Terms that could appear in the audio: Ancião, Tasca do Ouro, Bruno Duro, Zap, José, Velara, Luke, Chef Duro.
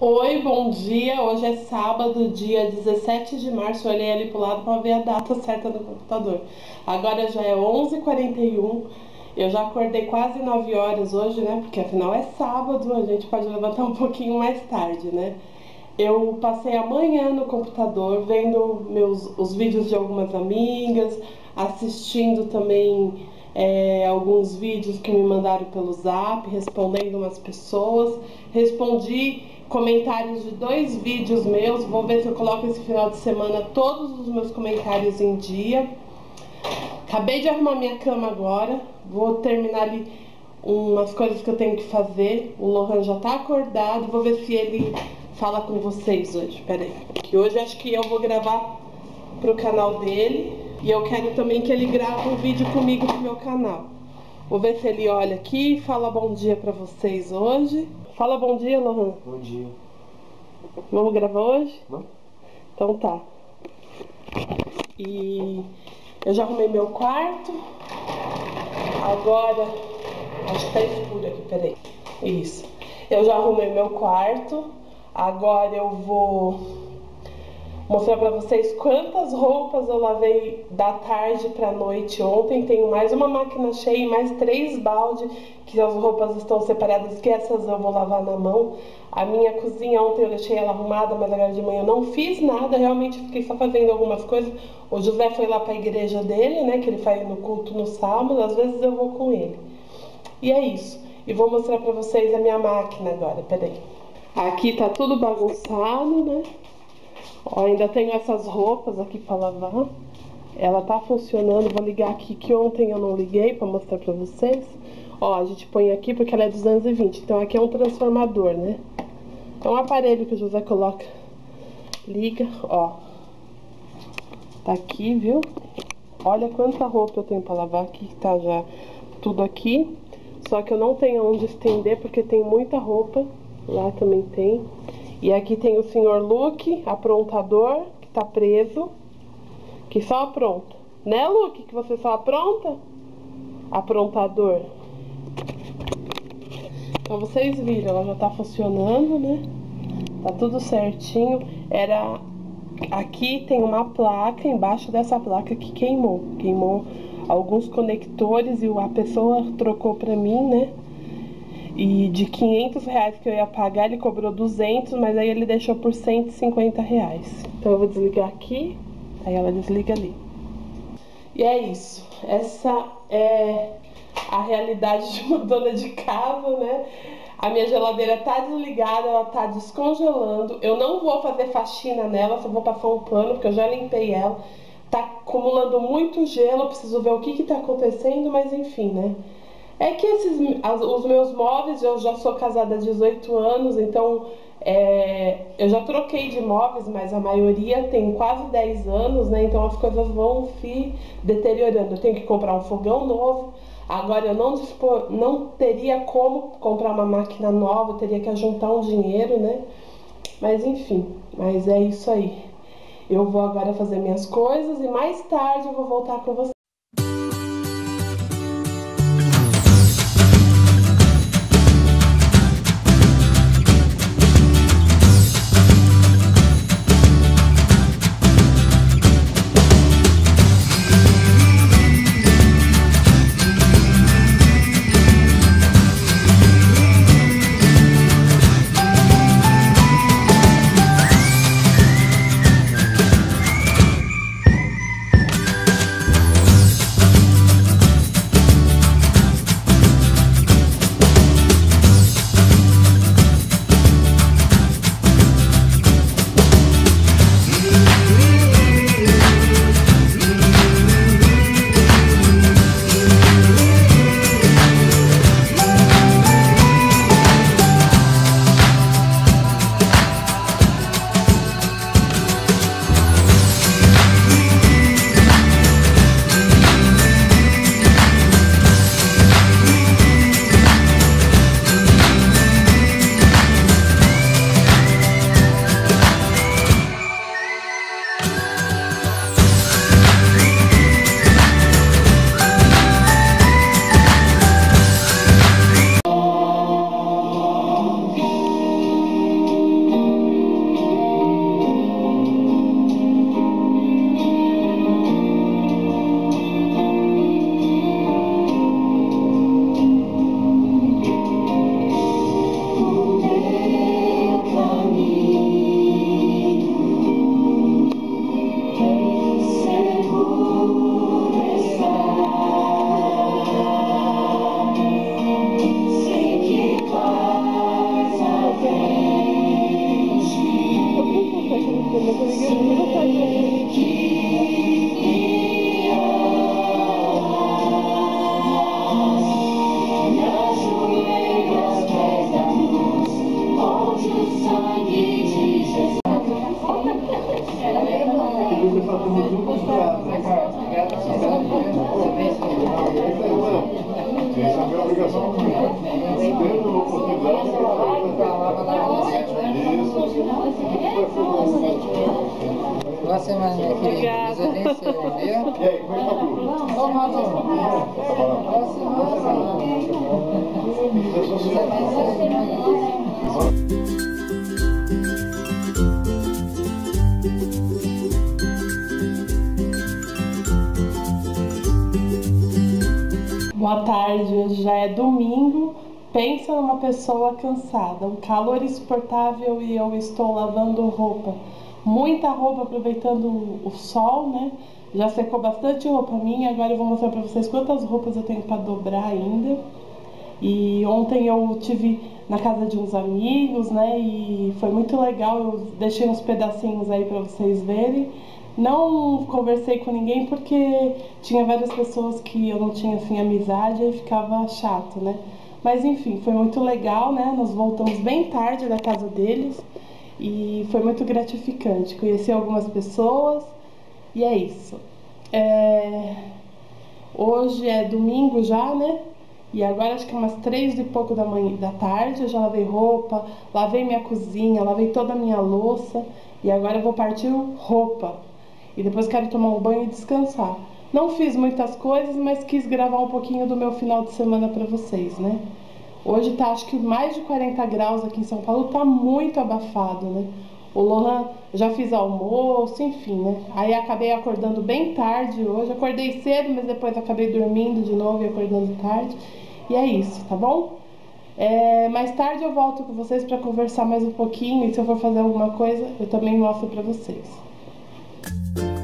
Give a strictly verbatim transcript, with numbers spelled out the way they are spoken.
Oi, bom dia. Hoje é sábado, dia dezessete de março. Eu olhei ali pro lado para ver a data certa do computador. Agora já é onze e quarenta e um. Eu já acordei quase nove horas hoje, né? Porque afinal é sábado, a gente pode levantar um pouquinho mais tarde, né? Eu passei a manhã no computador vendo meus, os vídeos de algumas amigas, assistindo também É, alguns vídeos que me mandaram pelo Zap, respondendo umas pessoas. Respondi comentários de dois vídeos meus. Vou ver se eu coloco esse final de semana todos os meus comentários em dia. Acabei de arrumar minha cama agora. Vou terminar ali umas coisas que eu tenho que fazer. O Lohan já tá acordado. Vou ver se ele fala com vocês hoje. Pera aí. Que hoje acho que eu vou gravar pro canal dele. E eu quero também que ele grave um vídeo comigo pro meu canal. Vou ver se ele olha aqui e fala bom dia pra vocês hoje. Fala bom dia, Lohan. Bom dia. Vamos gravar hoje? Não. Então tá. E eu já arrumei meu quarto. Agora... acho que tá escuro aqui, peraí. Isso. Eu já arrumei meu quarto. Agora eu vou... mostrar pra vocês quantas roupas eu lavei da tarde pra noite ontem. Tenho mais uma máquina cheia e mais três balde, que as roupas estão separadas, que essas eu vou lavar na mão. A minha cozinha ontem eu deixei ela arrumada, mas agora de manhã eu não fiz nada. Realmente fiquei só fazendo algumas coisas. O José foi lá pra igreja dele, né, que ele faz no culto no sábado. Às vezes eu vou com ele. E é isso. E vou mostrar pra vocês a minha máquina agora, peraí. Aqui tá tudo bagunçado, né? Ó, ainda tenho essas roupas aqui pra lavar. Ela tá funcionando. Vou ligar aqui, que ontem eu não liguei, pra mostrar pra vocês. Ó, a gente põe aqui porque ela é duzentos e vinte. Então aqui é um transformador, né? É um aparelho que o José coloca. Liga, ó. Tá aqui, viu? Olha quanta roupa eu tenho pra lavar aqui. Tá já tudo aqui. Só que eu não tenho onde estender, porque tem muita roupa. Lá também tem. E aqui tem o senhor Luke, aprontador, que tá preso, que só apronta. Né, Luke? Que você só apronta? Aprontador. Então vocês viram, ela já tá funcionando, né? Tá tudo certinho. Era... aqui tem uma placa, embaixo dessa placa, que queimou. Queimou alguns conectores e a pessoa trocou pra mim, né? E de quinhentos reais que eu ia pagar, ele cobrou duzentos, mas aí ele deixou por cento e cinquenta reais. Então eu vou desligar aqui, aí ela desliga ali. E é isso. Essa é a realidade de uma dona de casa, né? A minha geladeira tá desligada, ela tá descongelando. Eu não vou fazer faxina nela, só vou passar um pano, porque eu já limpei ela. Tá acumulando muito gelo, preciso ver o que que tá acontecendo, mas enfim, né? É que esses, as, os meus móveis, eu já sou casada há dezoito anos, então é, eu já troquei de móveis, mas a maioria tem quase dez anos, né? Então as coisas vão se deteriorando. Eu tenho que comprar um fogão novo, agora eu não, dispor, não teria como comprar uma máquina nova, eu teria que juntar um dinheiro, né? Mas enfim, mas é isso aí. Eu vou agora fazer minhas coisas e mais tarde eu vou voltar com vocês. Boa semaninha, querida. Deus abençoe, viu? E aí, como é que tá o clube? Ô, Malu, boa semana. Deus abençoe, menina. Boa tarde, hoje já é domingo. Pensa numa pessoa cansada, um calor insuportável e eu estou lavando roupa. Muita roupa, aproveitando o sol, né? Já secou bastante roupa minha, agora eu vou mostrar pra vocês quantas roupas eu tenho pra dobrar ainda. E ontem eu tive na casa de uns amigos, né? E foi muito legal, eu deixei uns pedacinhos aí pra vocês verem. Não conversei com ninguém porque tinha várias pessoas que eu não tinha, assim, amizade e ficava chato, né? Mas, enfim, foi muito legal, né? Nós voltamos bem tarde da casa deles e foi muito gratificante. Conheci algumas pessoas e é isso. É... Hoje é domingo já, né? E agora acho que é umas três e pouco da manhã, da tarde. Eu já lavei roupa, lavei minha cozinha, lavei toda a minha louça e agora eu vou partir roupa. E depois quero tomar um banho e descansar. Não fiz muitas coisas, mas quis gravar um pouquinho do meu final de semana pra vocês, né? Hoje tá, acho que mais de quarenta graus aqui em São Paulo, tá muito abafado, né? O Lohan, já fiz almoço, enfim, né? Aí acabei acordando bem tarde hoje. Acordei cedo, mas depois acabei dormindo de novo e acordando tarde. E é isso, tá bom? É, mais tarde eu volto com vocês pra conversar mais um pouquinho. E se eu for fazer alguma coisa, eu também mostro pra vocês. Thank you.